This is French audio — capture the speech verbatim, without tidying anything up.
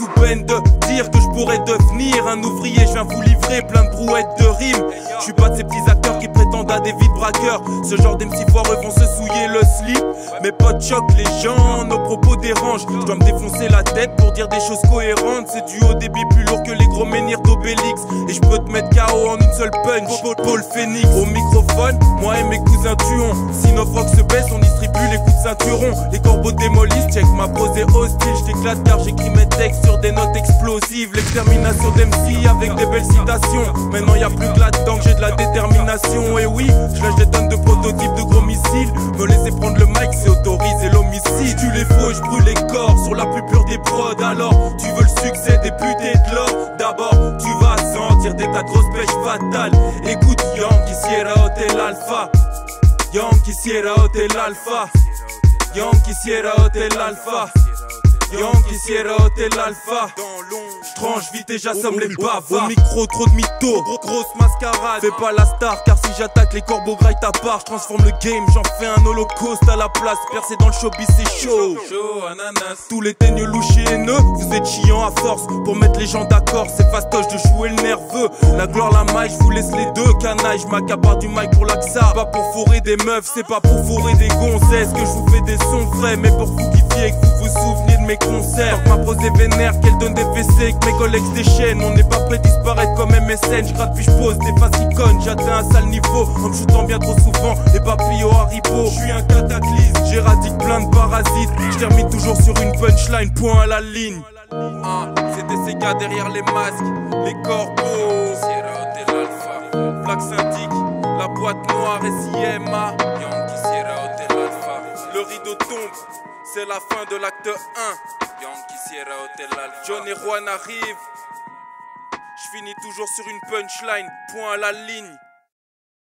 sous peine de dire que je pourrais devenir un ouvrier. Je viens vous livrer plein de brouettes de rimes. Je suis pas de ces petits acteurs qui prétendent à des vide-braqueurs. Ce genre des petits foireux vont se souiller le slip. Mes potes choquent les gens, nos propos dérangent. Je dois me défoncer la tête pour dire des choses cohérentes. C'est du haut débit plus lourd que les gros menhirs d'Obélix. Et je peux te mettre K O en une seule punch. Paul Phénix au microphone, moi et mes cousins tuons. Si nos frocs se baissent, on distribue les coups de ceinturon. Les Corbeaux démolissent, check ma pose est hostile. Je t'éclate car j'écris mes textes sur des notes explosives. L'extermination d'M C avec des belles citations. Maintenant y'a plus que là-dedans que j'ai de la détermination. Et oui, je lâche des tonnes de prototypes de gros missiles. Me laisser prendre le mic, c'est autoriser l'homicide. Tu les faux, je brûle les corps sur la plus pure des prods. Alors, tu veux le succès des putes et de l'or. D'abord, tu vas sentir des tas de grosses pêches fatales. Écoute, Young Kyzer, t'es l'alpha. Young Kyzer, t'es l'alpha. Young Kyzer, t'es l'alpha. Young Kyzer, t'es l'alpha. J'tranche vite et j'assomme les bavards. Au micro, trop de mythos, grosse mascarade. Fais pas la star, car si j'attaque les Corbeaux graillent ta part. J'transforme le game, j'en fais un holocauste à la place. Percé dans le showbiz, c'est chaud. Tous les teignes louchés haineux, vous êtes chiants à force. Pour mettre les gens d'accord, c'est fastoche de jouer le nerveux. La gloire, la maille, j'vous laisse les deux canailles. J'm'accapare du mic pour l'axa. Pas pour fourrer des meufs, c'est pas pour fourrer des gonzesses. Que j'vous fais des sons vrais, mais pour vous kiffer, que vous vous souvenez de mes concerts. Ma prose est vénère, qu'elle donne des V C, que mes collègues se déchaînent. On n'est pas prêt de disparaître comme M S N. J'gratte puis j'pose des fascicones, j'atteins un sale niveau en me shootant bien trop souvent les papilles au Haribo. J'suis un cataclysme, j'éradique plein de parasites. J'termine toujours sur une punchline, point à la ligne. C'était ces gars derrière les masques, les Corbeaux, Black Syndic, la boîte noire et S I M A. Le rideau tombe, c'est la fin de l'acte un. Young Kyzer, t'es l'alpha. John et Juan arrivent. Je finis toujours sur une punchline, point à la ligne.